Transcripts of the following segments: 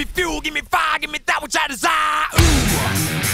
me fuel, give me fire, give me that which I desire.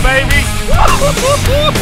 Baby! Woof, woof, woof.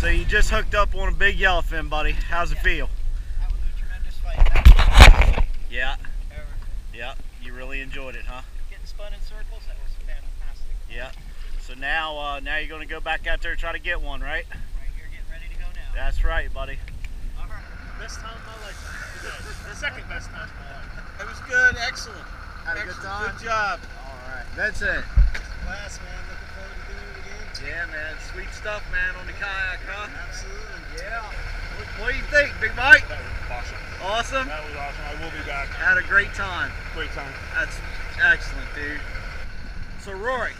So you just hooked up on a big yellowfin, buddy. How's it feel? That was a tremendous fight. Yeah. Over. Yeah. You really enjoyed it, huh? Getting spun in circles, that was fantastic. Yeah. So now, now you're gonna go back out there and try to get one, right? Right, you're getting ready to go now. That's right, buddy. All right. Best time of my life. The second best time of my life. It was good. Excellent. Had a good time. Good job. All right. That's it. Class, man. Yeah, man, sweet stuff, man, on the kayak, huh? Absolutely. Yeah. What do you think, Big Mike? That was awesome. Awesome? That was awesome. I will be back. Had a great time. Great time. That's excellent, dude. So, Rory,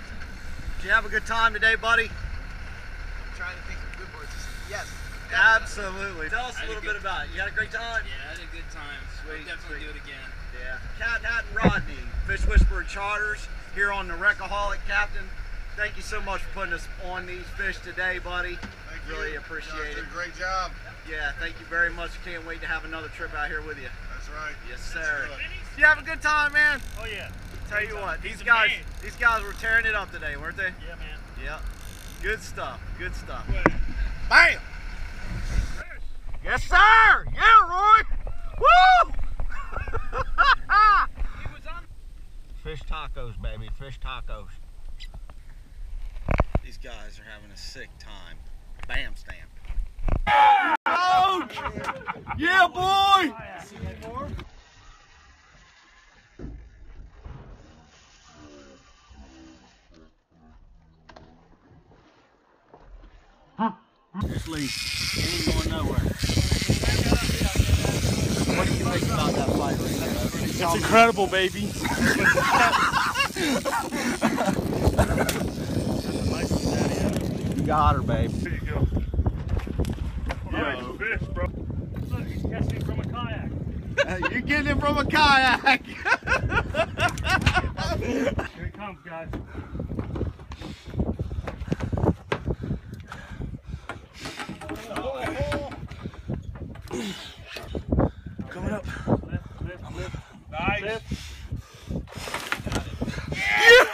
did you have a good time today, buddy? I'm trying to think of good words. Yes. Definitely. Absolutely. Tell us a little bit about it. You had a great time? Yeah, I had a good time. Sweet. I'll definitely do it again. Yeah. Cat, Hat, and Rodney, Fish Whisperer Charters, here on the Wreckaholic, Captain. Thank you so much for putting us on these fish today, buddy. Thank you. Really appreciate it. Great job. Yeah, thank you very much. Can't wait to have another trip out here with you. That's right. Yes, sir. You have a good time, man. Oh yeah. Tell you what, these guys were tearing it up today, weren't they? Yeah, man. Yeah. Good stuff. Good stuff. Bam. Yes, sir. Yeah, Roy. Woo! Fish tacos, baby. Fish tacos. These guys are having a sick time. Bam stamp. Yeah, coach! Yeah, boy! This leash ain't going nowhere. What do you think about that fight right now? It's incredible, baby. You got her, babe. There you go. Nice fish, bro. Look, he's catching from a kayak. You're getting him from a kayak. Here he comes, guys. Coming up. Lift. Nice. Got it. Yeah.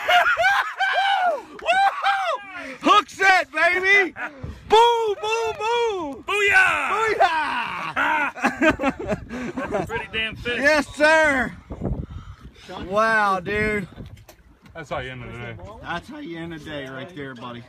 Hook set, baby! Boom, boom, boom! Booyah! Booyah! That's a pretty damn fish. Yes, sir! Wow, dude. That's how you end the day. That's how you end the day right there, buddy.